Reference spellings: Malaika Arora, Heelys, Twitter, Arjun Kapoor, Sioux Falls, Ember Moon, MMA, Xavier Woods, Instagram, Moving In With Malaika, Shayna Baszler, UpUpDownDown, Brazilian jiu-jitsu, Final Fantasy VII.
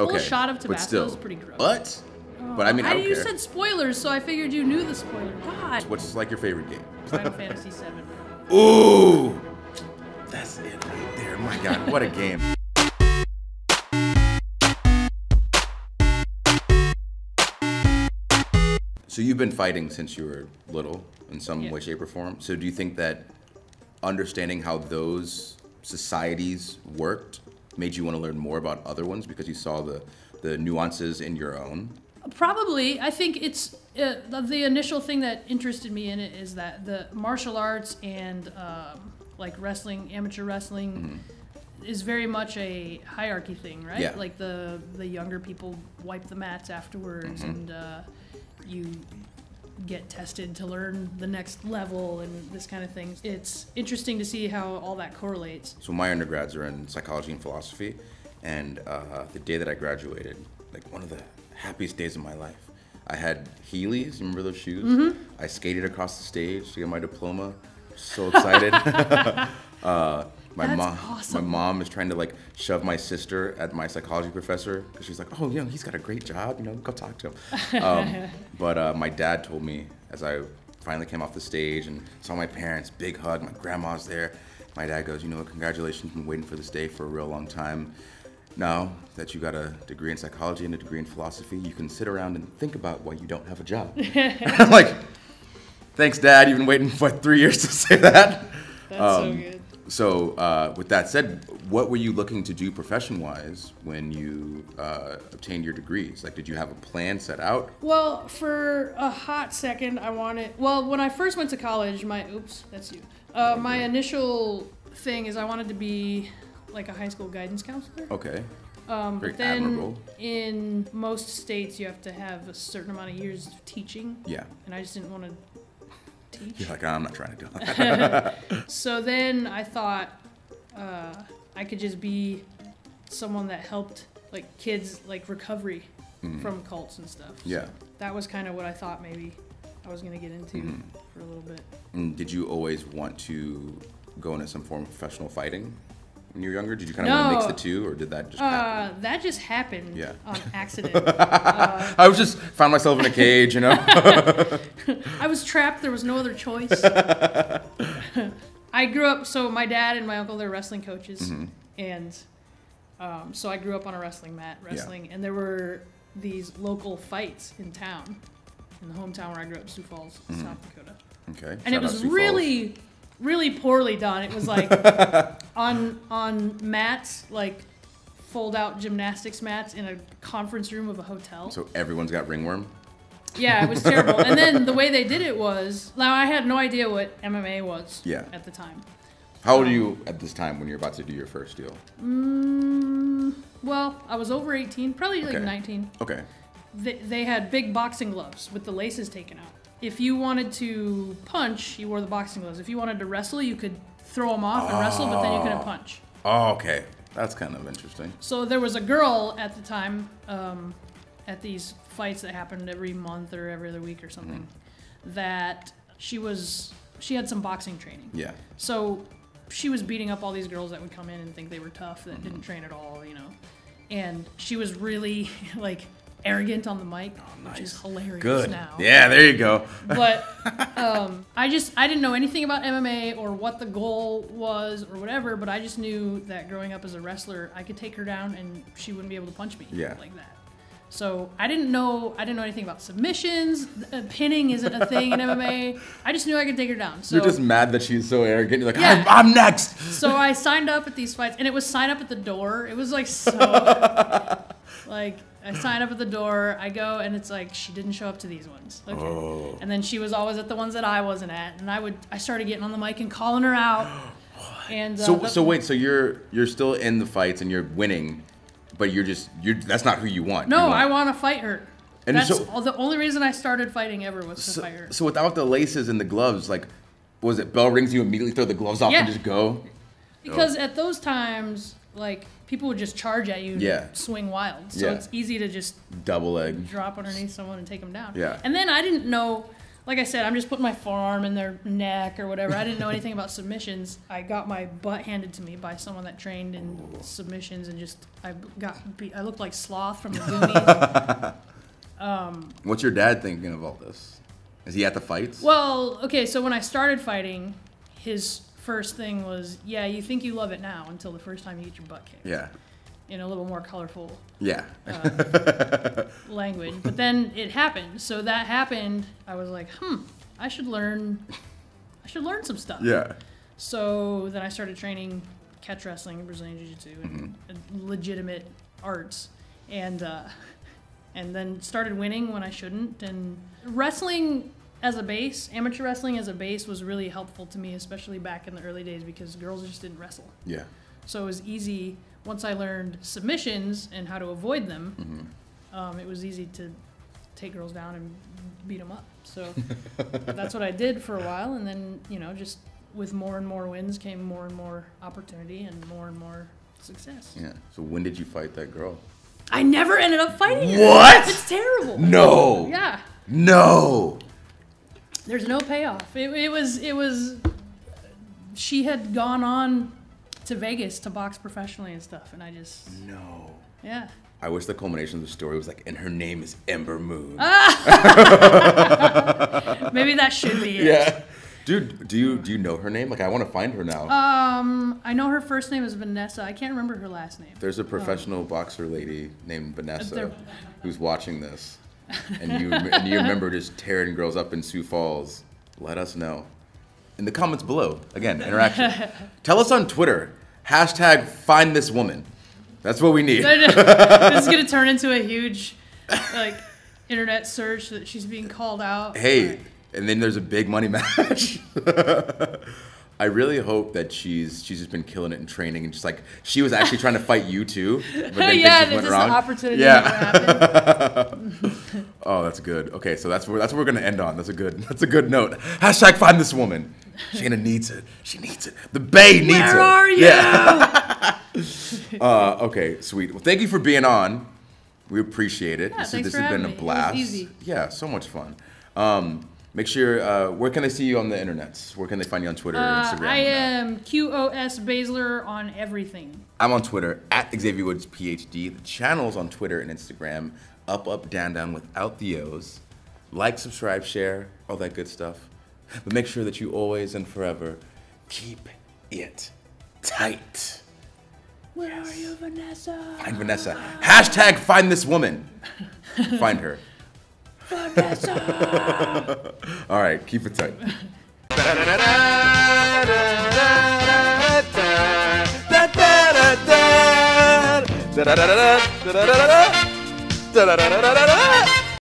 Okay. A whole shot of Tabasco is pretty gross. But, I mean, I don't care. You said spoilers, so I figured you knew the spoiler. God. What's like your favorite game? Final Fantasy VII. Ooh! That's it right there. My God, what a game. So you've been fighting since you were little in some way, shape, or form. So do you think that understanding how those societies worked made you want to learn more about other ones because you saw the nuances in your own? Probably. I think it's the initial thing that interested me in it is that the martial arts and like wrestling, amateur wrestling, is very much a hierarchy thing, right? Yeah. Like the younger people wipe the mats afterwards and you get tested to learn the next level and this kind of thing. It's interesting to see how all that correlates. So my undergrads are in psychology and philosophy, and the day that I graduated, like one of the happiest days of my life, I had Heelys, remember those shoes? I skated across the stage to get my diploma. So excited. My mom is trying to like shove my sister at my psychology professor because she's like, oh, you know, he's got a great job, you know, go talk to him. But my dad told me as I finally came off the stage and saw my parents, big hug, my grandma's there. My dad goes, you know, congratulations, been waiting for this day for a real long time. Now that you got a degree in psychology and a degree in philosophy, you can sit around and think about why you don't have a job. I'm like, thanks, Dad, you've been waiting for 3 years to say that. That's so good. So with that said, what were you looking to do profession-wise when you obtained your degrees? Like, did you have a plan set out? Well, for a hot second, I wanted, well, when I first went to college, my initial thing is I wanted to be like a high school guidance counselor. Okay. But then in most states, you have to have a certain amount of years of teaching. Yeah. And I just didn't want to. You're like, oh, I'm not trying to do that. So then I thought I could just be someone that helped like kids like recovery from cults and stuff. Yeah. So that was kind of what I thought maybe I was going to get into for a little bit. And did you always want to go into some form of professional fighting when you were younger? Did you kind of want to mix the two, or did that just happen? That just happened on accident. I was just found myself in a cage, you know? I was trapped. There was no other choice. I grew up, so my dad and my uncle, they're wrestling coaches. And so I grew up on a wrestling mat, wrestling. And there were these local fights in town, in the hometown where I grew up, Sioux Falls, South Dakota. Okay. And it was really... really poorly done. It was like on mats, like fold out gymnastics mats in a conference room of a hotel. So everyone's got ringworm? Yeah, it was terrible. And then the way they did it was, now I had no idea what MMA was at the time. How old are you at this time when you're about to do your first deal? Well, I was over 18, probably like 19. Okay. They had big boxing gloves with the laces taken out. If you wanted to punch, you wore the boxing gloves. If you wanted to wrestle, you could throw them off and wrestle, but then you couldn't punch. Oh, okay. That's kind of interesting. So there was a girl at the time at these fights that happened every month or every other week or something that she had some boxing training. Yeah. So she was beating up all these girls that would come in and think they were tough, that didn't train at all, you know. And she was really like... arrogant on the mic, which is hilarious now. Yeah, there you go. But I didn't know anything about MMA or what the goal was or whatever, but I just knew that growing up as a wrestler, I could take her down and she wouldn't be able to punch me like that. So I didn't know anything about submissions. Pinning isn't a thing in MMA. I just knew I could take her down. So you're just mad that she's so arrogant. You're like, I'm next. So I signed up at these fights, and it was sign up at the door. It was like so, like. I sign up at the door, I go, and it's like, she didn't show up to these ones. Okay. Oh. And then she was always at the ones that I wasn't at, and I started getting on the mic and calling her out. And so wait, so you're still in the fights and you're winning, but you're that's not who you want. No, I want to fight her. And that's the only reason I started fighting ever was to fight her. So without the laces and the gloves, like, was it bell rings, you immediately throw the gloves off and just go? Because at those times, like, people would just charge at you and swing wild. So it's easy to just double leg, drop underneath someone and take them down. Yeah. And then I didn't know, like I said, I'm just putting my forearm in their neck or whatever. I didn't know anything about submissions. I got my butt handed to me by someone that trained in submissions, and just I got beat. I looked like Sloth from the Goonies. What's your dad thinking of all this? Is he at the fights? Well, okay, so when I started fighting, his first thing was, yeah, you think you love it now until the first time you get your butt kicked. Yeah. In a little more colorful language. But then it happened. So that happened. I was like, I should learn some stuff. Yeah. So then I started training catch wrestling and Brazilian jiu-jitsu and legitimate arts. And then started winning when I shouldn't. And wrestling as a base, amateur wrestling as a base, was really helpful to me, especially back in the early days, because girls just didn't wrestle. Yeah. So it was easy. Once I learned submissions and how to avoid them, it was easy to take girls down and beat them up. So that's what I did for a while. And then, you know, just with more and more wins came more and more opportunity and more success. Yeah. So when did you fight that girl? I never ended up fighting her. What? It's terrible. No. Yeah. No. There's no payoff. It was, she had gone on to Vegas to box professionally and stuff, and I just... No. Yeah. I wish the culmination of the story was like, and her name is Ember Moon. Ah! Maybe that should be it. Yeah. Dude, do you know her name? Like, I want to find her now. I know her first name is Vanessa. I can't remember her last name. There's a professional boxer lady named Vanessa who's watching this, and you remember just tearing girls up in Sioux Falls. Let us know in the comments below. Again, interaction. Tell us on Twitter. # find this woman. That's what we need. This is gonna turn into a huge like internet search that she's being called out. Hey. And then there's a big money match. I really hope that she's just been killing it in training and just like she was actually trying to fight you too, but then things went wrong. An opportunity happened. Oh, that's good. Okay, so that's where we're gonna end on. That's a good note. # find this woman. Shayna needs it. She needs it. The Bay needs it. Where are you? Yeah. Okay, sweet. Well, thank you for being on. We appreciate it. Yeah, this has been a blast. It was easy. Yeah, so much fun. Make sure, where can they see you on the internets? Where can they find you on Twitter or Instagram? I am QOS Baszler on everything. I'm on Twitter, @XavierWoodsPhD. The channel's on Twitter and Instagram, UpUpDownDown without the O's. Like, subscribe, share, all that good stuff. But make sure that you always and forever keep it tight. Where are you, Vanessa? Find Vanessa. # find this woman. Find her. All right, keep it tight.